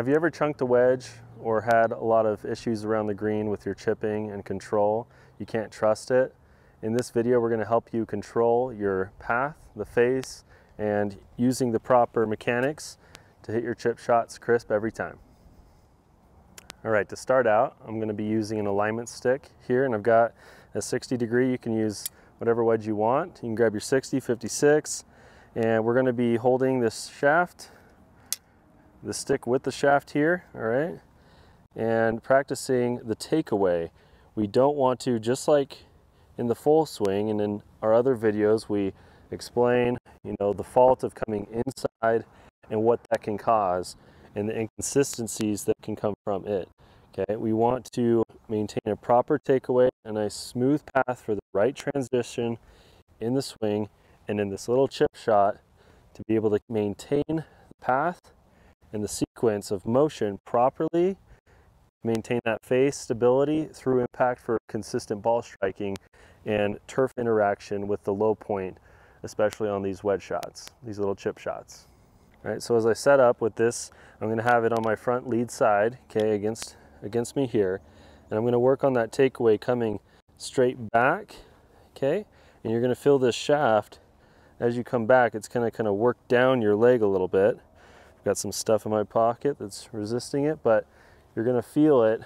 Have you ever chunked a wedge or had a lot of issues around the green with your chipping and control? You can't trust it? In this video, we're going to help you control your path, the face, and using the proper mechanics to hit your chip shots crisp every time. All right, to start out, I'm going to be using an alignment stick here, and I've got a 60 degree. You can use whatever wedge you want. You can grab your 60, 56, and we're going to be holding this shaft, the stick with the shaft here, all right, and practicing the takeaway. We don't want to, just like in the full swing and in our other videos, we explain, you know, the fault of coming inside and what that can cause and the inconsistencies that can come from it, okay? We want to maintain a proper takeaway and a smooth path for the right transition in the swing and in this little chip shot to be able to maintain the path and the sequence of motion properly, maintain that face stability through impact for consistent ball striking and turf interaction with the low point, especially on these wedge shots, these little chip shots. All right, so as I set up with this, I'm going to have it on my front lead side, okay, against me here, and I'm going to work on that takeaway coming straight back, okay, and you're going to feel this shaft as you come back. It's going to kind of work down your leg a little bit. Got some stuff in my pocket that's resisting it, but you're gonna feel it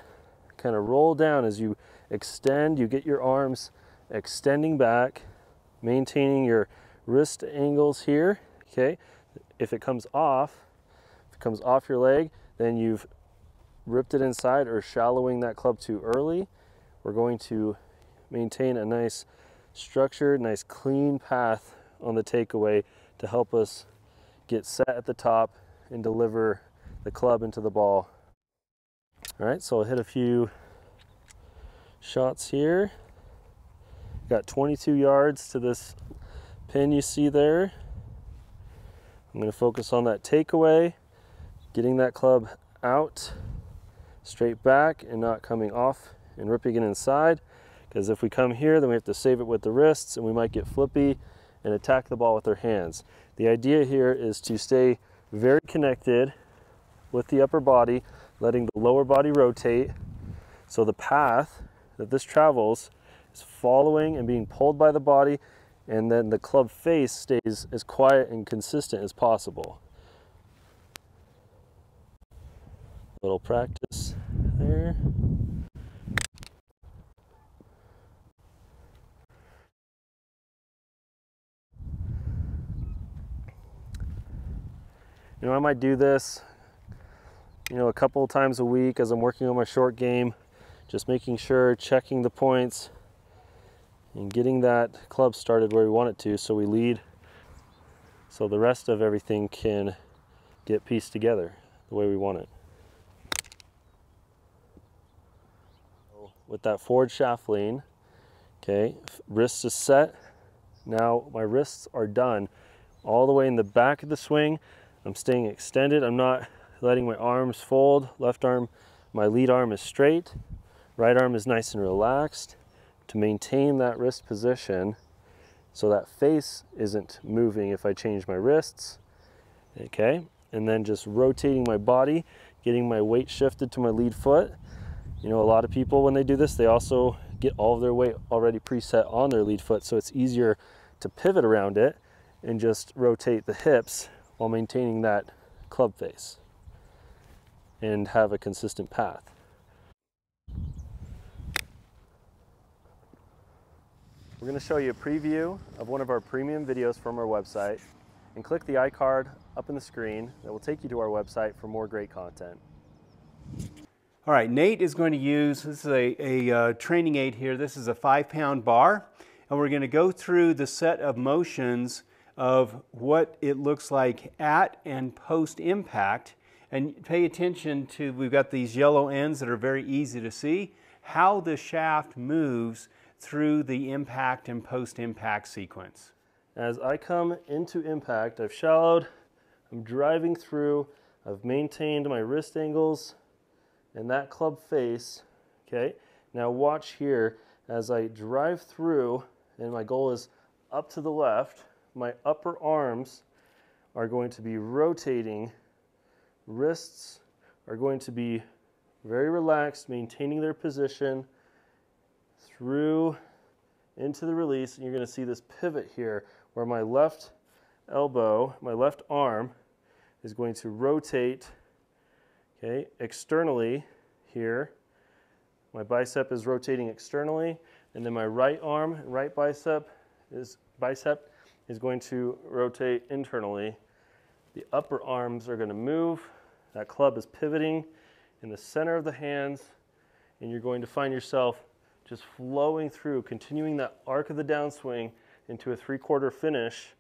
kind of roll down as you extend. You get your arms extending back, maintaining your wrist angles here, okay? If it comes off your leg, then you've ripped it inside or shallowing that club too early. We're going to maintain a nice structured, nice clean path on the takeaway to help us get set at the top and deliver the club into the ball. All right, so I'll hit a few shots here. Got 22 yards to this pin you see there. I'm going to focus on that takeaway, getting that club out, straight back, and not coming off and ripping it inside. Because if we come here, then we have to save it with the wrists, and we might get flippy and attack the ball with our hands. The idea here is to stay very connected with the upper body, letting the lower body rotate, so the path that this travels is following and being pulled by the body, and then the club face stays as quiet and consistent as possible. A little practice there. You know, I might do this, you know, a couple of times a week as I'm working on my short game, just making sure, checking the points and getting that club started where we want it to, so we lead, so the rest of everything can get pieced together the way we want it. With that forward shaft lean, okay, wrist is set. Now my wrists are done all the way in the back of the swing. I'm staying extended. I'm not letting my arms fold. Left arm, my lead arm is straight. Right arm is nice and relaxed to maintain that wrist position so that face isn't moving if I change my wrists. Okay, and then just rotating my body, getting my weight shifted to my lead foot. You know, a lot of people when they do this, they also get all of their weight already preset on their lead foot, so it's easier to pivot around it and just rotate the hips while maintaining that club face and have a consistent path. We're going to show you a preview of one of our premium videos from our website, and click the iCard up in the screen that will take you to our website for more great content. All right, Nate is going to use, this is a training aid here, this is a 5-pound bar, and we're going to go through the set of motions of what it looks like at and post impact, and pay attention to, we've got these yellow ends that are very easy to see, how the shaft moves through the impact and post impact sequence. As I come into impact, I've shallowed, I'm driving through, I've maintained my wrist angles and that club face, okay? Now watch here, as I drive through, and my goal is up to the left, my upper arms are going to be rotating, wrists are going to be very relaxed, maintaining their position through into the release, and you're going to see this pivot here where my left elbow, my left arm is going to rotate, okay, externally here. My bicep is rotating externally, and then my right arm, right bicep is going to rotate internally. The upper arms are going to move. That club is pivoting in the center of the hands, and you're going to find yourself just flowing through, continuing that arc of the downswing into a three-quarter finish